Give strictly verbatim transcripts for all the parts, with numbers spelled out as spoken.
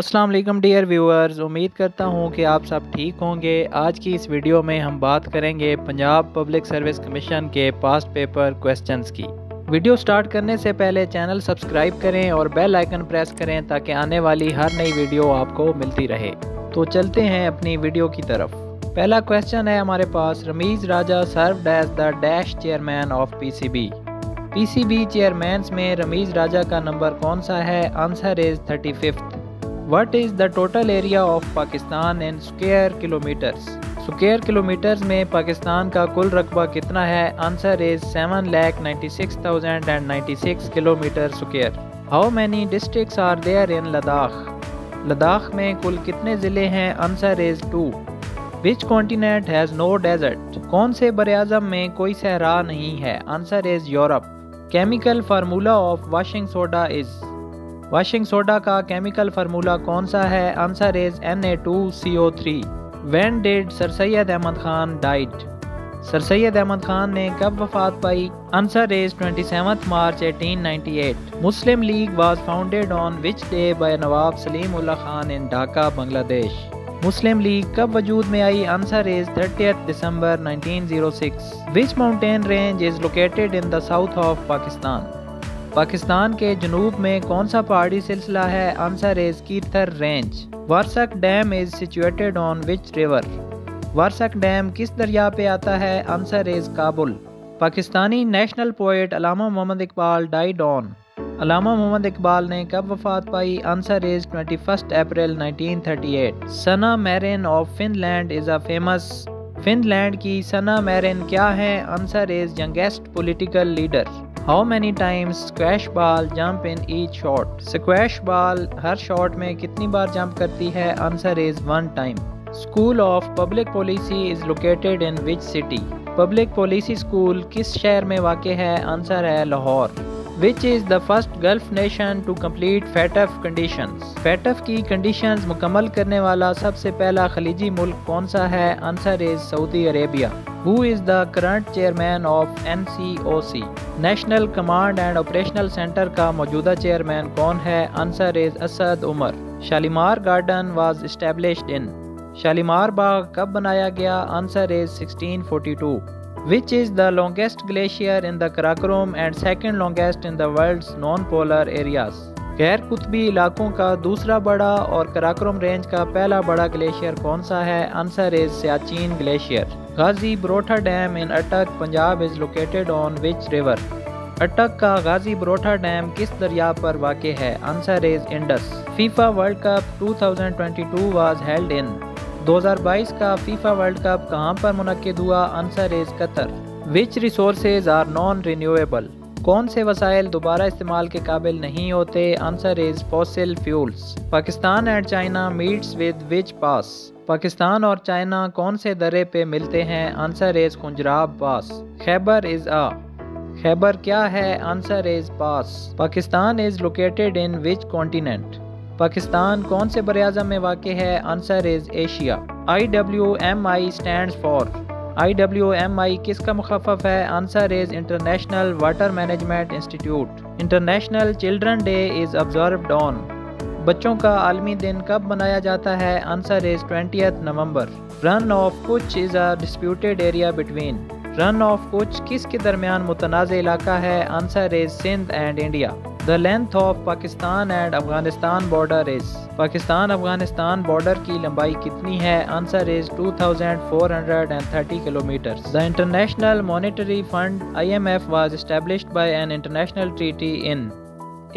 अस्सलाम वालेकुम dear viewers, उम्मीद करता हूँ कि आप सब ठीक होंगे। आज की इस वीडियो में हम बात करेंगे पंजाब पब्लिक सर्विस कमीशन के पास्ट पेपर क्वेश्चंस की। वीडियो स्टार्ट करने से पहले चैनल सब्सक्राइब करें और बेल आइकन प्रेस करें ताकि आने वाली हर नई वीडियो आपको मिलती रहे। तो चलते हैं अपनी वीडियो की तरफ। पहला क्वेश्चन है हमारे पास, Rameez Raja served as the dash chairman of PCB. PCB chairmans में रमीज़ राजा का नंबर कौन सा है? Answer is thirty fifth. What is the total area of Pakistan in square kilometers? Square kilometers में पाकिस्तान का कुल रकबा कितना है? Answer is seven lakh ninety six thousand and ninety six kilometer square. How many districts are there in Ladakh? Ladakh में कुल कितने ज़िले हैं? Answer is two. Which continent has no desert? कौन से बरआज़म में कोई सहरा नहीं है? Answer is Europe. Chemical formula of washing soda is washing soda का केमिकल फार्मूला कौन सा है? Answer is N A two C O three. When did sir Syed Ahmad Khan died? Sir Syed Ahmad Khan ने कब वफात पाई? Answer is twenty seventh March eighteen ninety eight. Muslim League was founded on which day by Nawab Salimullah Khan in Dhaka, Bangladesh. Muslim League कब वजूद में आई? Answer is thirtieth December nineteen O six. Which mountain range is located in the south of Pakistan? Pakistan के जनूब में कौन सा पहाड़ी सिलसिला है? Answer is Kirthar range. Warsak dam is situated on which river? Warsak dam किस दरिया पे आता है? Answer is Kabul. Pakistani national poet Allama Mohammad Iqbal died on? Allama Mohammad Iqbal ने कब वफात पाई? Answer is twenty first April nineteen thirty eight. Sanna Marin of Finland is a famous. Finland की सना मैरिन क्या है? Answer is youngest political leader. How many times squash ball jump in each shot? Squash ball हर shot में कितनी बार jump करती है? Answer is one time. School of public policy is located in which city? Public policy school किस शहर में वाक़े है? आंसर है Lahore. Which is the first gulf nation to complete FATF conditions? FATF की कंडीशंस मुकम्मल करने वाला सबसे पहला खलीजी मुल्क कौन सा है? Answer is Saudi Arabia. Who is the current chairman of N C O C? National Command and Operational Center का मौजूदा चेयरमैन कौन है? Answer is Asad Umar. Shalimar garden was established in? Shalimar बाग कब बनाया गया? Answer is sixteen forty two. Which is the longest glacier in the Karakoram and second longest in the world's non-polar areas? गैर कुतबी इलाकों का दूसरा बड़ा और कराकोरम रेंज का पहला बड़ा ग्लेशियर कौन सा है? Answer is Siachen glacier. Ghazi Barotha dam in Attock, Punjab is located on which river? Attock का गाजी बरोठा डैम किस दरिया पर वाक़े है? Answer is Indus. FIFA world cup two thousand twenty two was held in? दो हज़ार बाईस का फीफा वर्ल्ड कप कहाँ पर मुनक्किद हुआ? Answer is Qatar. Which resources are non renewable? कौन से वसाइल दोबारा इस्तेमाल के काबिल नहीं होते? Answer is fossil fuels. Pakistan and China meets with which pass? Pakistan और चाइना कौन से दर्रे पे मिलते हैं? Answer is Khunjerab pass. Khyber is a? Khyber क्या है? Answer is pass. Pakistan is located in which continent? Pakistan कौन से बरआज़म में वाक़े है? Answer is Asia. I W M I stands for? I W M I किसका मुखफ़ है? Answer is international water management institute. International children day is observed on? बच्चों का आलमी दिन कब मनाया जाता है? Answer is twentieth November. Rann of Kutch is a disputed area between? Rann of Kutch किसके दरमियान मुतनाज़ इलाका है? Answer is Sindh and India. The length of Pakistan and Afghanistan border is? Pakistan Afghanistan border की लंबाई कितनी है? Answer is two thousand four hundred thirty kilometre. The international monetary fund I M F was established by an international treaty in?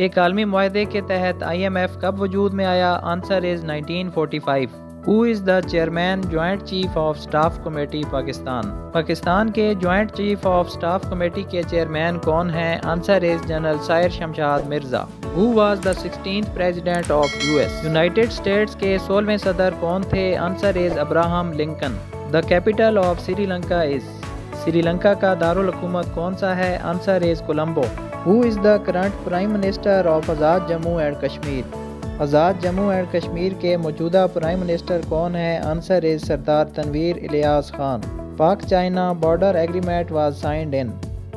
एक आलमी मुआहदे के तहत आई M F कब वजूद में आया? Answer is nineteen forty five. Who is the chairman joint chief of staff committee Pakistan? Pakistan के joint chief of staff committee के चेयरमैन कौन हैं? Answer is general Sahir Shamshad Mirza. Who was the sixteenth president of U S? United states के सोलहवें सदर कौन थे? Answer is Abraham Lincoln. The capital of Sri Lanka is? Sri Lanka का दारुल हुकूमत कौन सा है? Answer is Colombo. Who is the current prime minister of Azad Jammu and Kashmir? Azad Jammu and Kashmir के मौजूदा प्राइम मिनिस्टर कौन है? Answer is Sardar Tanveer Ilyas Khan. Pak China border agreement was signed in?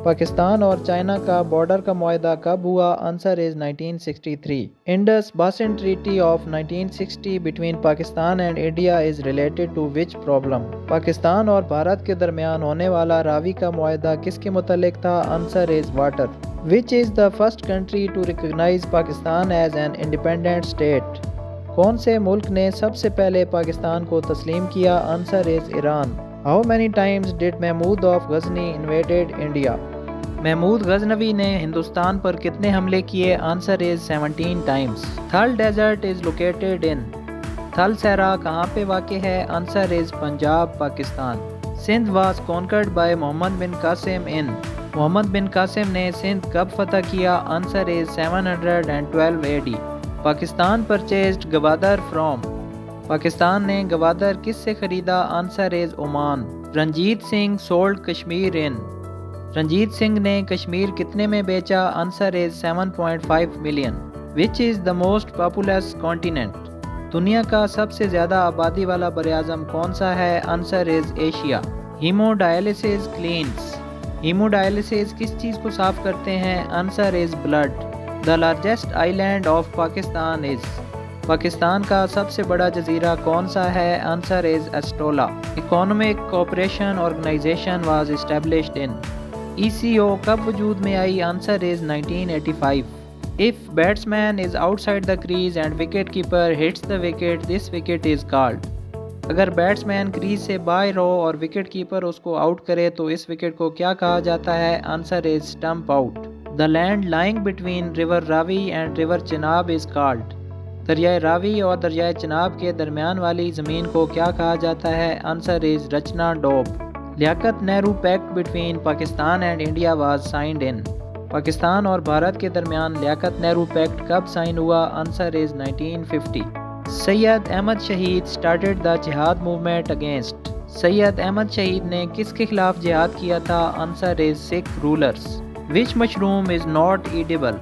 Pakistan और चाइना का बॉर्डर का मुआहदा कब हुआ? Answer is nineteen sixty three. Indus basin treaty of nineteen sixty between Pakistan and India is related to which problem? Pakistan और भारत के दरमियान होने वाला रावी का मुआहदा किसके मुतल्लिक था? Answer is water. Which is the first country to recognise Pakistan as an independent state? कौन से मुल्क ने सबसे पहले पाकिस्तान को तस्लीम किया? Answer is Iran. How many times did Mahmud of Ghazni invaded India? Mahmud Ghaznavi ने हिंदुस्तान पर कितने हमले किए? Answer is seventeen times. Thal desert is located in? Thal सहरा कहाँ पे वाक़े है? Answer is Punjab, Pakistan. Sindh was conquered by Muhammad bin Qasim in? Muhammad bin Qasim ने सिंध कब फतह किया? Answer is seven hundred and twelve A D. Pakistan purchased Gwadar from? Pakistan ने गवादर किस से खरीदा? Answer is Oman. Ranjit Singh sold Kashmir in? Ranjit Singh ने कश्मीर कितने में बेचा? Answer is seven point five million. Which is the most populous continent? दुनिया का सबसे ज़्यादा आबादी वाला बरआज़म कौन सा है? Answer is Asia. Haemodialysis cleans? Haemodialysis किस चीज़ को साफ करते हैं? Answer is blood. The largest island of Pakistan is? Pakistan का सबसे बड़ा जजीरा कौन सा है? Answer is Astola. Economic cooperation organisation was established in? E C O कब वजूद में आई? Answer is nineteen eighty five. If batsman is outside the crease and wicket keeper hits the wicket, this wicket is called? अगर batsman crease से बाहर हो और wicket keeper उसको आउट करे तो इस विकेट को क्या कहा जाता है? Answer is stump out. The land lying between river Ravi and river Chenab is called? दरियाए रावी और दरियाए चिनाब के दरमियान वाली ज़मीन को क्या कहा जाता है? Answer is Rachna Doab. Liaquat Nehru pact between Pakistan and India was signed in? Pakistan और भारत के दरमियान लियाकत नेहरू पैक्ट कब साइन हुआ? Answer is nineteen fifty. Syed Ahmad Shaheed started the जिहाद मूवमेंट अगेंस्ट? सैयद अहमद शहीद ने किसके खिलाफ जिहाद किया था? Answer is Sikh rulers. Which mushroom is not edible?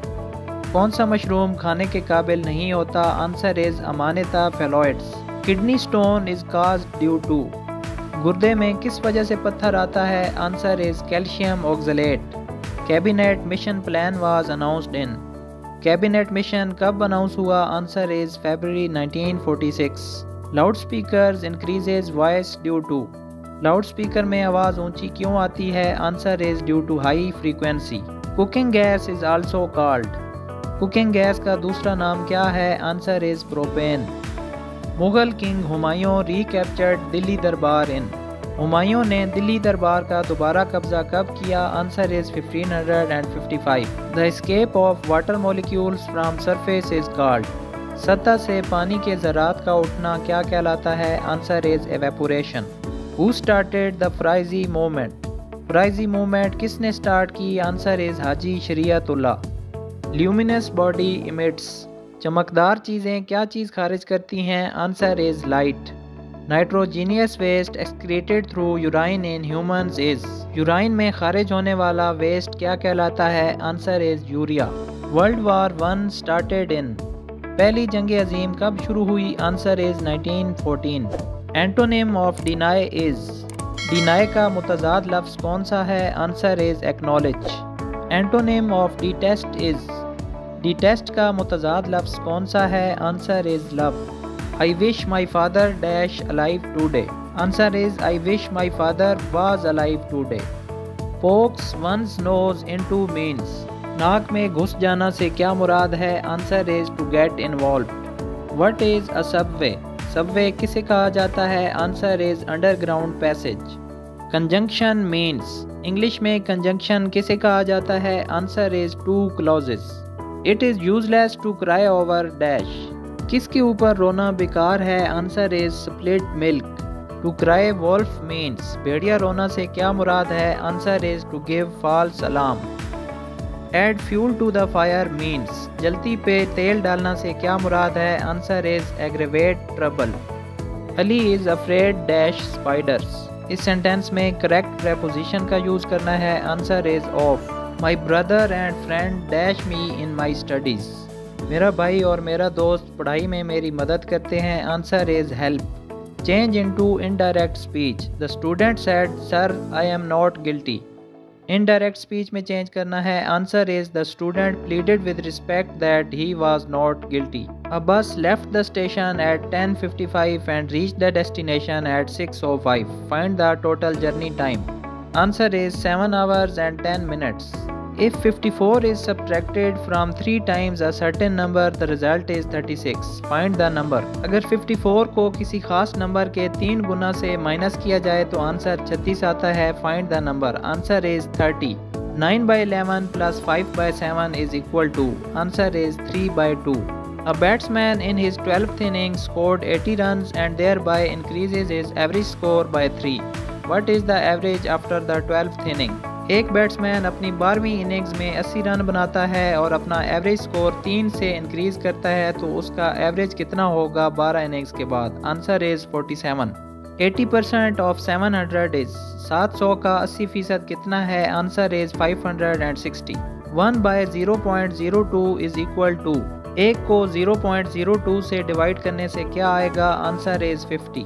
कौन सा मशरूम खाने के काबिल नहीं होता? Answer is amanita फेलॉइड्स। Kidney stone is caused due to? गुर्दे में किस वजह से पत्थर आता है? Answer is calcium oxalate. Cabinet mission plan was announced in? Cabinet mission कब अनाउंस हुआ? Answer is February nineteen forty six. Loud speaker increases voice due to? Loud speaker में आवाज़ ऊंची क्यों आती है? Answer is due to high frequency. Cooking gas is also called? Cooking gas का दूसरा नाम क्या है? Answer is propane. Mughal king Humayun recaptured Delhi दरबार इन? हुमायूं ने दिल्ली दरबार का दोबारा कब्जा कब किया? Answer is fifteen hundred and fifty five. The escape of water molecules from surface is called? सतह से पानी के ज़रात का उठना क्या कहलाता है? Answer is evaporation. Who started the Faraizi movement? Faraizi movement किसने स्टार्ट की? Answer is Haji Shariatullah. Luminous body emits? चमकदार चीज़ें क्या चीज़ खारिज करती हैं? Answer is light. Nitrogenous waste excreted through urine in humans is? Urine में खारिज होने वाला वेस्ट क्या कहलाता है? Answer is urea. World war one started in? पहली जंग अजीम कब शुरू हुई? Answer is nineteen fourteen. Antonym of deny is? Deny का मुतजाद लफ्ज़ कौन सा है? Answer is acknowledge. Antonym of detest is? Detest का मुतजाद लफ्ज़ कौन सा है? Answer is love. I wish my father dash alive today? Answer is I wish my father was alive today. Pokes one's nose into means? नाक में घुस जाना से क्या मुराद है? Answer is to get involve. What is a subway? Subway किसे कहा जाता है? Answer is underground passage. Conjunction means? English में कंजंक्शन किसे कहा जाता है? Answer is two clauses. It is useless to cry over dash? किसके ऊपर रोना बेकार है? Answer is split milk. To cry wolf means? भेड़िया रोना से क्या मुराद है? Answer is to give false alarm. Add fuel to the fire means? जलती पे तेल डालना से क्या मुराद है? Answer is aggravate trouble. Ali is afraid dash spiders? इस सेंटेंस में करेक्ट प्रेपोजिशन का यूज़ करना है। Answer is of. My brother and friend dash me in my studies? मेरा भाई और मेरा दोस्त पढ़ाई में मेरी मदद करते हैं। Answer is help. Change into indirect speech? The student said sir I am not guilty. Indirect speech में चेंज करना है। Answer is the student pleaded with respect that he was not guilty. A bus left the station at ten fifty five and reach the destination at six O five. Find the total journey time. Answer is seven hours and ten minutes. If fifty-four is subtracted from three times a certain number, the result is thirty-six. Find the number. अगर fifty-four को किसी खास number के तीन गुना से minus किया जाए तो आंसर छत्तीस आता है। Find the number. Answer is thirty. nine by eleven plus five by seven is equal to. Answer is three by two. A batsman in his twelfth innings scored eighty runs and thereby increases his average score by three. What is the average after the twelfth inning? एक batsman अपनी बारहवीं innings में अस्सी run बनाता है और अपना average score तीन से इंक्रीज करता है तो उसका एवरेज कितना होगा बारह इनिंग्स के बाद? Answer is forty seven. Eighty percent of seven hundred is. सात सौ का अस्सी फीसद कितना है? Answer is five hundred sixty. One by zero point zero two is equal to. एक को ज़ीरो पॉइंट ज़ीरो टू से डिवाइड करने से क्या आएगा? Answer is fifty.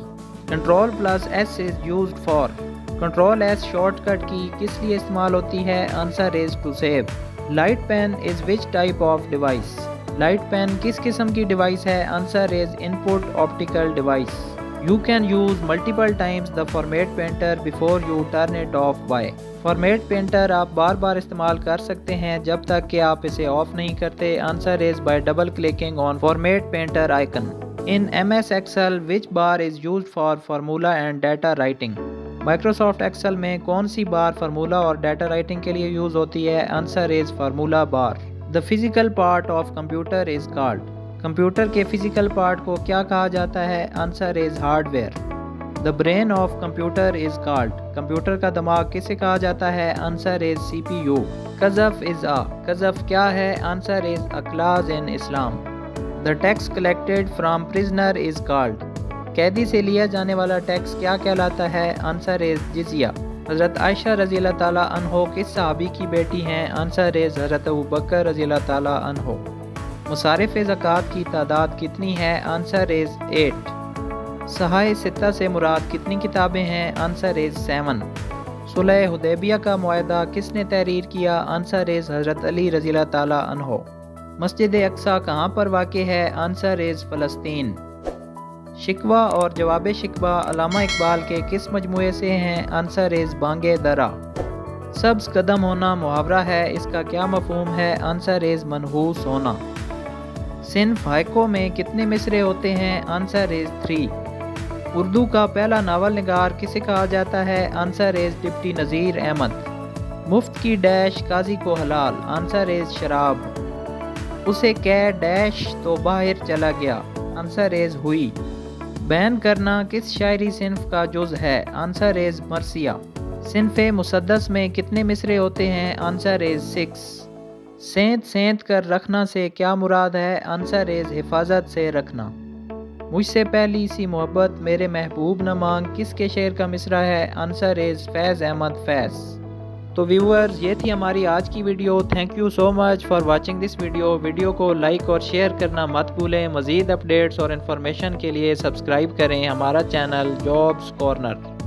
Control plus S is use for. Control S shortcut की किस लिए इस्तेमाल होती है? Answer is to save. Light pen is which type of device. Light pen किस किस्म की डिवाइस है? Answer is input optical device. You can use multiple times the format painter before you turn it off by. Format painter आप बार बार इस्तेमाल कर सकते हैं जब तक कि आप इसे ऑफ नहीं करते। Answer is by double clicking on format painter icon. In M S Excel which bar is use for formula and data writing. Microsoft Excel में कौन सी बार फार्मूला और डाटा राइटिंग के लिए यूज होती है? Answer is formula bar. The physical part of computer is called. Computer के physical part को क्या कहा जाता है? Answer is hardware. The brain of computer is called. Computer का दिमाग किसे कहा जाता है? Answer is CPU. कज़फ इज अ। कज़फ क्या है? Answer is a clause in Islam. The tax collected from prisoner is called. कैदी से लिया जाने वाला टैक्स क्या कहलाता है? आंसर इज जिजिया। हज़रत आयशा रज़ी अल्लाह ताला अन्हो किस सहाबी की बेटी हैं? आंसर इज हज़रत अबू बकर रज़ी अल्लाह ताला अन्हो। मुसारिफ़ ज़कात की तादाद कितनी है? Answer is eight. सहाय सित्ता से मुराद कितनी किताबें हैं? Answer is seven. सुलह हुदैबिया का मुआहदा किसने तहरीर किया? आंसर इज हज़रत अली रज़ी अल्लाह ताला अन्हो। मस्जिद अक्सा कहाँ पर वाक़ है? आंसर इज फ़लस्तीन। शिकवा और जवाब शिकवा अल्लामा इकबाल के किस मजमूए से हैं? आंसर इज बांगे दरा। सब्ज कदम होना मुहावरा है, इसका क्या मफहूम है? आंसर इज मनहूस होना। सिन्फ हाइको में कितने मिसरे होते हैं? Answer is three. उर्दू का पहला नावल निगार किसे कहा जाता है? Answer is deputy Nazir Ahmad. मुफ्त की डैश काजी को हलाल। आंसर इज शराब। उसे कह डैश तो बाहर चला गया। आंसर इज हुई। बैन करना किस शायरी सिन्फ का जुज़ है? Answer is मरसिया। सिन्फ मुसद्दस में कितने मिसरे होते हैं? Answer is six. सेंत सेंत कर रखना से क्या मुराद है? आंसर इज हिफाजत से रखना। मुझसे पहली सी मोहब्बत मेरे महबूब न मांग किसके शेर का मिसरा है? Answer is Faiz Ahmad Faiz. तो व्यूअर्स, ये थी हमारी आज की video. Thank you so much for watching this video. Video को लाइक और शेयर करना मत भूलें। मज़ीद अपडेट्स और इन्फॉर्मेशन के लिए सब्सक्राइब करें हमारा चैनल जॉब्स कॉर्नर।